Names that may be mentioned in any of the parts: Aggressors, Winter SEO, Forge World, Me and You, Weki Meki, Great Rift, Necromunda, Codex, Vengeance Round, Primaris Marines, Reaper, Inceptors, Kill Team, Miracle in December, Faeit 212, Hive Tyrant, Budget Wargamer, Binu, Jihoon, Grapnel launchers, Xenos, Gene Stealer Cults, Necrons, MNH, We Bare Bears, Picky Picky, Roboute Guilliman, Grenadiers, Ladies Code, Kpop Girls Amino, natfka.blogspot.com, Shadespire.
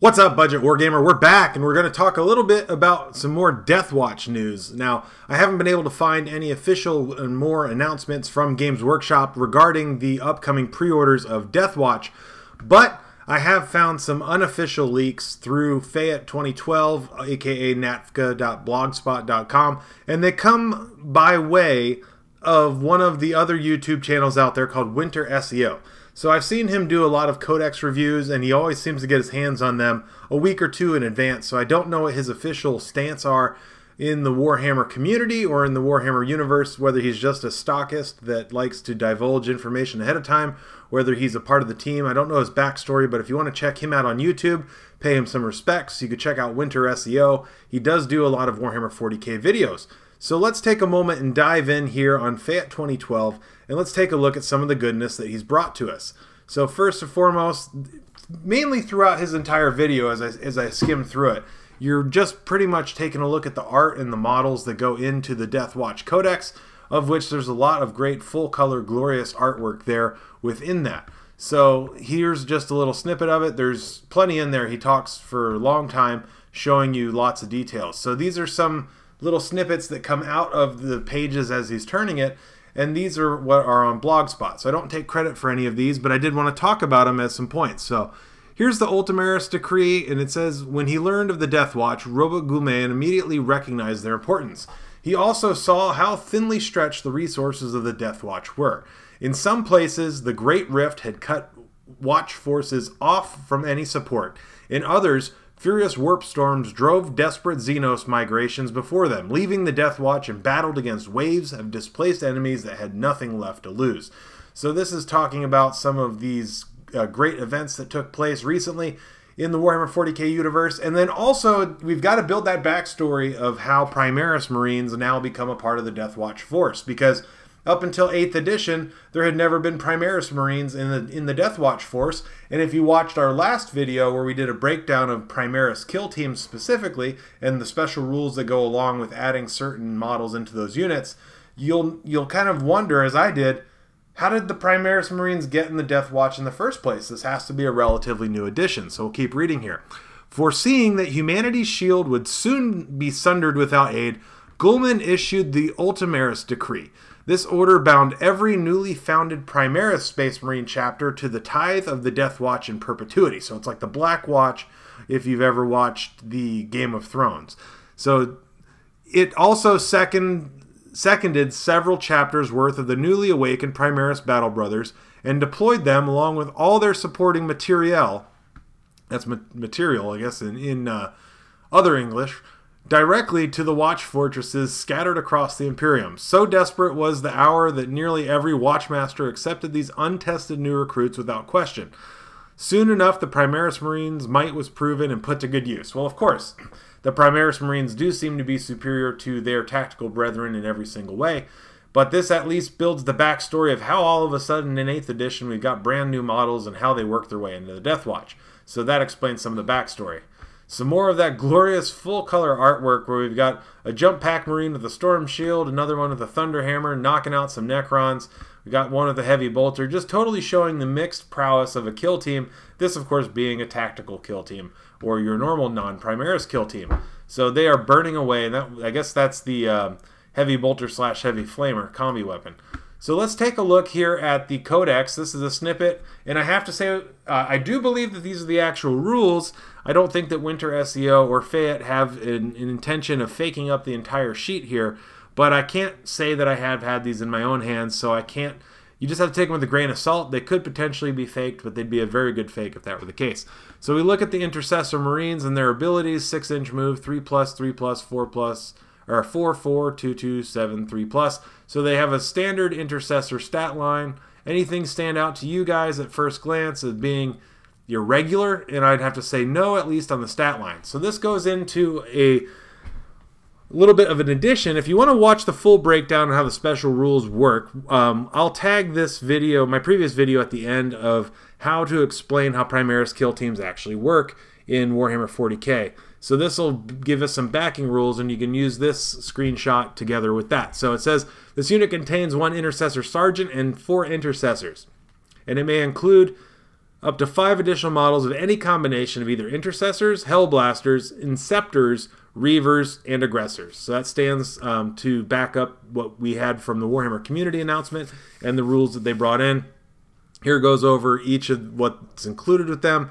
What's up, Budget Wargamer? We're back, and we're going to talk a little bit about some more Deathwatch news. Now, I haven't been able to find any official and more announcements from Games Workshop regarding the upcoming pre-orders of Deathwatch, but I have found some unofficial leaks through Faeit 212, aka natfka.blogspot.com, and they come by way of one of the other YouTube channels out there called Winter SEO. So I've seen him do a lot of Codex reviews, and he always seems to get his hands on them a week or two in advance, so I don't know what his official stance are in the Warhammer community or in the Warhammer universe, whether he's just a stockist that likes to divulge information ahead of time, whether he's a part of the team. I don't know his backstory, but if you want to check him out on YouTube, pay him some respects, you could check out Winter SEO. He does do a lot of Warhammer 40k videos. So let's take a moment and dive in here on Faeit 2012, and let's take a look at some of the goodness that he's brought to us. So first and foremost, mainly throughout his entire video as I skim through it, you're just pretty much taking a look at the art and the models that go into the Deathwatch Codex, of which there's a lot of great full-color glorious artwork there within that. So here's just a little snippet of it. There's plenty in there. He talks for a long time showing you lots of details. So these are some little snippets that come out of the pages as he's turning it, and these are what are on Blogspot. So I don't take credit for any of these, but I did want to talk about them at some points. So here's the Ultimaris Decree, and it says, when he learned of the Deathwatch, Roboute Guilliman immediately recognized their importance. He also saw how thinly stretched the resources of the Deathwatch were. In some places, the Great Rift had cut watch forces off from any support. In others, furious warp storms drove desperate Xenos migrations before them, leaving the Deathwatch embattled against waves of displaced enemies that had nothing left to lose. So this is talking about some of these great events that took place recently in the Warhammer 40k universe, and then also we've got to build that backstory of how Primaris Marines now become a part of the Deathwatch force, because up until 8th edition, there had never been Primaris Marines in the Deathwatch force, and if you watched our last video where we did a breakdown of Primaris Kill Team specifically, and the special rules that go along with adding certain models into those units, you'll kind of wonder, as I did, how did the Primaris Marines get in the Deathwatch in the first place? This has to be a relatively new addition, so we'll keep reading here. Foreseeing that humanity's shield would soon be sundered without aid, Guilliman issued the Ultimaris Decree. This order bound every newly founded Primaris Space Marine chapter to the tithe of the Deathwatch in perpetuity. So it's like the Black Watch, if you've ever watched the Game of Thrones. So it also seconded several chapters worth of the newly awakened Primaris Battle Brothers and deployed them along with all their supporting materiel. That's material, I guess, in other English. Directly to the watch fortresses scattered across the Imperium. So desperate was the hour that nearly every watchmaster accepted these untested new recruits without question. Soon enough, the Primaris Marines' might was proven and put to good use. Well, of course, the Primaris Marines do seem to be superior to their tactical brethren in every single way, but this at least builds the backstory of how all of a sudden in 8th edition we've got brand new models and how they work their way into the Deathwatch. So that explains some of the backstory. Some more of that glorious full-color artwork where we've got a jump pack marine with a storm shield, another one with a thunder hammer, knocking out some Necrons. We got one with a heavy bolter, just totally showing the mixed prowess of a kill team. This, of course, being a tactical kill team or your normal non-Primaris kill team. So they are burning away, and that, I guess that's the heavy bolter / heavy flamer combi weapon. So let's take a look here at the Codex. This is a snippet, and I have to say, I do believe that these are the actual rules. I don't think that Winter SEO or Faeit have an intention of faking up the entire sheet here, but I can't say that I have had these in my own hands, so I can't. You just have to take them with a grain of salt. They could potentially be faked, but they'd be a very good fake if that were the case. So we look at the Intercessor Marines and their abilities: 6-inch move, 3+, 3+, 4+. Or 4, 4, 2, 2, 7, 3+. So they have a standard intercessor stat line. Anything stand out to you guys at first glance as being irregular? And I'd have to say no, at least on the stat line. So this goes into a little bit of an addition. If you want to watch the full breakdown on how the special rules work, I'll tag this video, my previous video, at the end of how to explain how Primaris kill teams actually work in Warhammer 40k. So this will give us some backing rules, and you can use this screenshot together with that. So it says, this unit contains 1 intercessor sergeant and 4 intercessors, and it may include Up to 5 additional models of any combination of either Intercessors, Hellblasters, Inceptors, Reavers, and Aggressors. So that stands to back up what we had from the Warhammer community announcement and the rules that they brought in. Here goes over each of what's included with them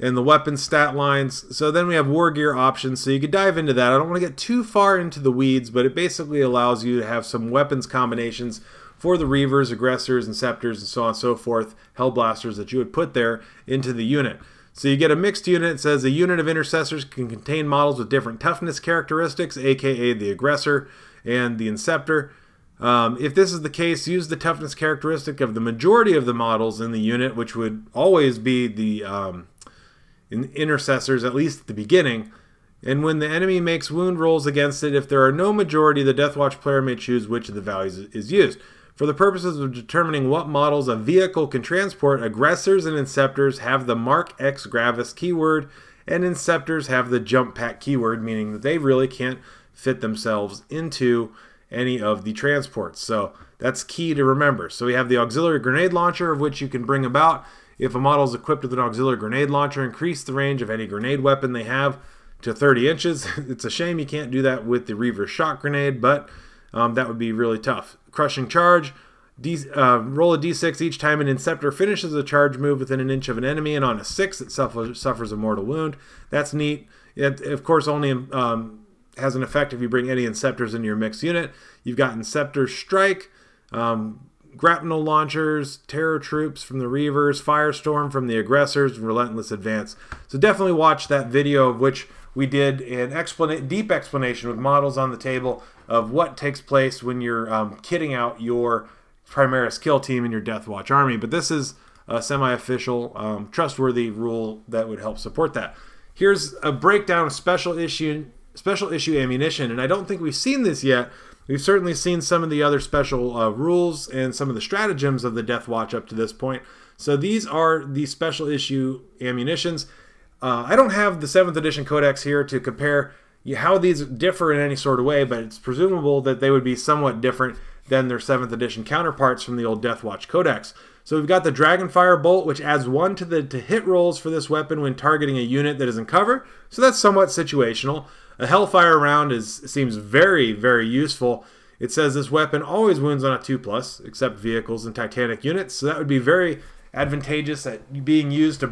and the weapon stat lines. So then we have war gear options, so you could dive into that. I don't want to get too far into the weeds, but it basically allows you to have some weapons combinations for the Reavers, Aggressors, Inceptors, and so on and so forth, Hellblasters that you would put there into the unit. So you get a mixed unit. It says a unit of Intercessors can contain models with different toughness characteristics, aka the Aggressor and the Inceptor. If this is the case, use the toughness characteristic of the majority of the models in the unit, which would always be the Intercessors, at least at the beginning. And when the enemy makes wound rolls against it, if there are no majority, the Deathwatch player may choose which of the values is used. For the purposes of determining what models a vehicle can transport, Aggressors and Inceptors have the Mark X Gravis keyword, and Inceptors have the Jump Pack keyword, meaning that they really can't fit themselves into any of the transports. So that's key to remember. So we have the Auxiliary Grenade Launcher, of which you can bring about. If a model is equipped with an Auxiliary Grenade Launcher, increase the range of any grenade weapon they have to 30 inches. It's a shame you can't do that with the Reaver Shot Grenade, but that would be really tough. Crushing Charge. Roll a d6 each time an Inceptor finishes a charge move within an inch of an enemy, and on a 6 it suffers a mortal wound. That's neat. It, of course, only has an effect if you bring any Inceptors into your mixed unit. You've got Inceptor Strike, Grapnel launchers, Terror Troops from the Reavers, Firestorm from the Aggressors, and Relentless Advance. So definitely watch that video, of which we did an deep explanation with models on the table of what takes place when you're kitting out your Primaris Kill Team and your Deathwatch army. But this is a semi-official, trustworthy rule that would help support that. Here's a breakdown of special issue ammunition, and I don't think we've seen this yet. We've certainly seen some of the other special rules and some of the stratagems of the Deathwatch up to this point. So these are the special issue ammunitions. I don't have the 7th edition Codex here to compare how these differ in any sort of way, but it's presumable that they would be somewhat different than their 7th edition counterparts from the old Deathwatch Codex. So we've got the Dragonfire Bolt, which adds 1 to hit rolls for this weapon when targeting a unit that is in cover. So that's somewhat situational. A Hellfire Round seems very, very useful. It says this weapon always wounds on a 2+, except vehicles and Titanic units. So that would be very advantageous at being used to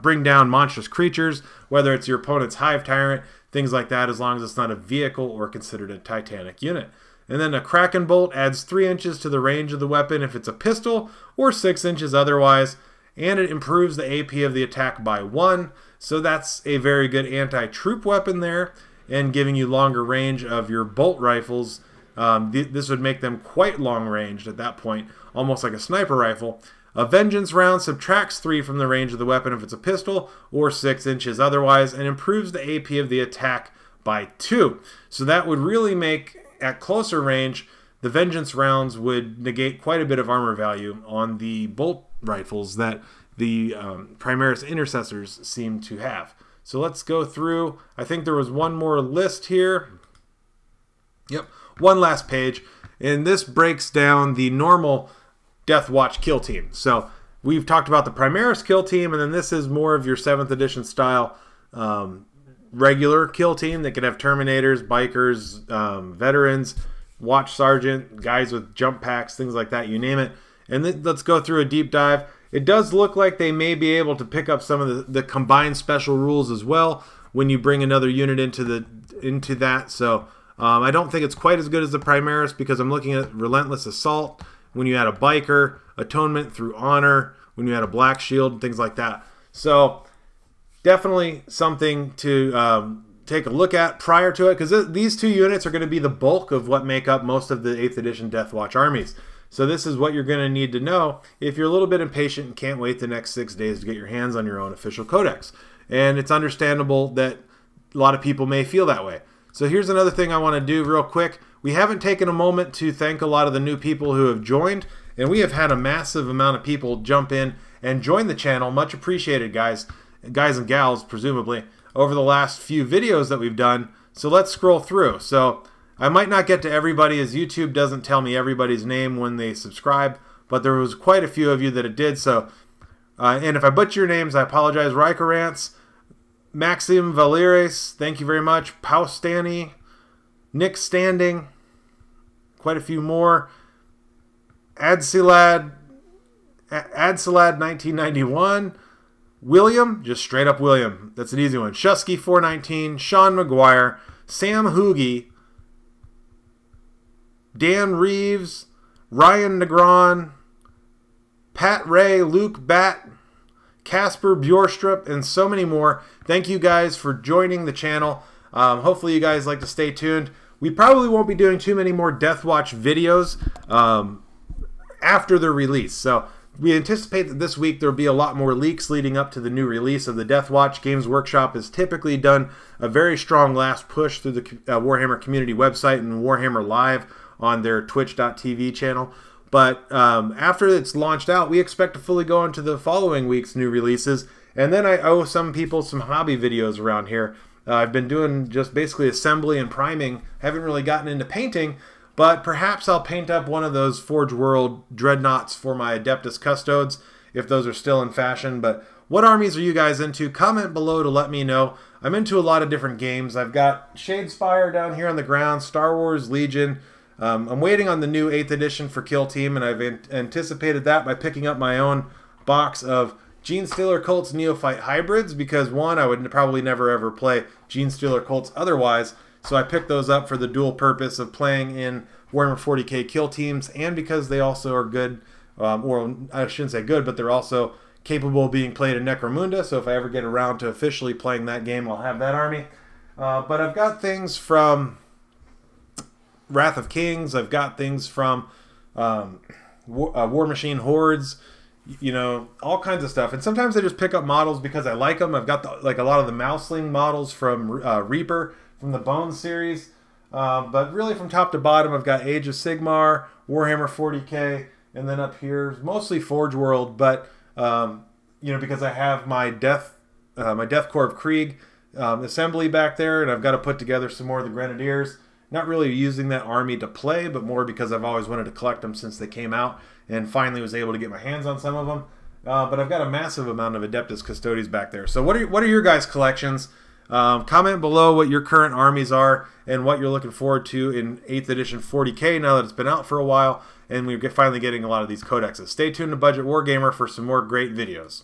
bring down monstrous creatures, whether it's your opponent's Hive Tyrant, things like that, as long as it's not a vehicle or considered a Titanic unit. And then a Kraken Bolt adds 3 inches to the range of the weapon if it's a pistol, or 6 inches otherwise, and it improves the AP of the attack by 1. So that's a very good anti-troop weapon there, and giving you longer range of your bolt rifles. This would make them quite long-ranged at that point, almost like a sniper rifle. A Vengeance Round subtracts 3 from the range of the weapon if it's a pistol, or 6 inches otherwise, and improves the AP of the attack by 2. So that would really make, at closer range, the Vengeance Rounds would negate quite a bit of armor value on the bolt rifles that the Primaris Intercessors seem to have. So let's go through. I think there was one more list here. Yep, one last page. And this breaks down the normal Deathwatch Kill Team. So we've talked about the Primaris Kill Team, and then this is more of your 7th edition style regular kill team that could have Terminators, Bikers, Veterans, Watch Sergeant, guys with jump packs, things like that, you name it. And then let's go through a deep dive. It does look like they may be able to pick up some of the combined special rules as well when you bring another unit into that. So I don't think it's quite as good as the Primaris, because I'm looking at Relentless Assault, when you add a Biker, Atonement through Honor, when you add a Black Shield, and things like that. So definitely something to take a look at prior to it, because these two units are going to be the bulk of what make up most of the 8th edition Deathwatch armies. So this is what you're going to need to know if you're a little bit impatient and can't wait the next 6 days to get your hands on your own official codex. And it's understandable that a lot of people may feel that way. So here's another thing I want to do real quick. We haven't taken a moment to thank a lot of the new people who have joined, and we have had a massive amount of people jump in and join the channel. Much appreciated, guys and gals, presumably, over the last few videos that we've done. So let's scroll through. So I might not get to everybody, as YouTube doesn't tell me everybody's name when they subscribe, but there was quite a few of you that it did. So And if I butcher your names, I apologize. Rykerance, Maxim Valeres, thank you very much. Paustani, Nick Standing, quite a few more. Adsilad 1991, William, just straight up William. That's an easy one. Shusky 419, Sean McGuire, Sam Hoogie, Dan Reeves, Ryan Negron, Pat Ray, Luke Batt, Casper Bjorstrup, and so many more. Thank you guys for joining the channel. Hopefully you guys like to stay tuned. We probably won't be doing too many more Deathwatch videos after their release. So we anticipate that this week there'll be a lot more leaks leading up to the new release of the Deathwatch. Games Workshop has typically done a very strong last push through the Warhammer community website and Warhammer Live on their twitch.tv channel. But after it's launched out, we expect to fully go into the following week's new releases. And then I owe some people some hobby videos around here. I've been doing just basically assembly and priming. Haven't really gotten into painting, but perhaps I'll paint up one of those Forge World dreadnoughts for my Adeptus Custodes, if those are still in fashion. But what armies are you guys into? Comment below to let me know. I'm into a lot of different games. I've got Shadespire down here on the ground, Star Wars Legion. I'm waiting on the new 8th edition for Kill Team, and I've anticipated that by picking up my own box of Gene Stealer Cults Neophyte Hybrids, because one, I would probably never ever play Gene Stealer Cults otherwise, so I picked those up for the dual purpose of playing in Warhammer 40k Kill Teams, and because they also are good, or I shouldn't say good, but they're also capable of being played in Necromunda, so if I ever get around to officially playing that game, I'll have that army. But I've got things from Wrath of Kings. I've got things from War Machine Hordes, you know, all kinds of stuff. And sometimes I just pick up models because I like them. I've got like a lot of the Mouseling models from Reaper, from the Bone series. But really from top to bottom, I've got Age of Sigmar, Warhammer 40k, and then up here, mostly Forge World. But, you know, because I have my Death Corps of Krieg assembly back there, and I've got to put together some more of the Grenadiers. Not really using that army to play, but more because I've always wanted to collect them since they came out and finally was able to get my hands on some of them. But I've got a massive amount of Adeptus Custodes back there. So what are your guys' collections? Comment below what your current armies are and what you're looking forward to in 8th edition 40k now that it's been out for a while and we're finally getting a lot of these codexes. Stay tuned to Budget Wargamer for some more great videos.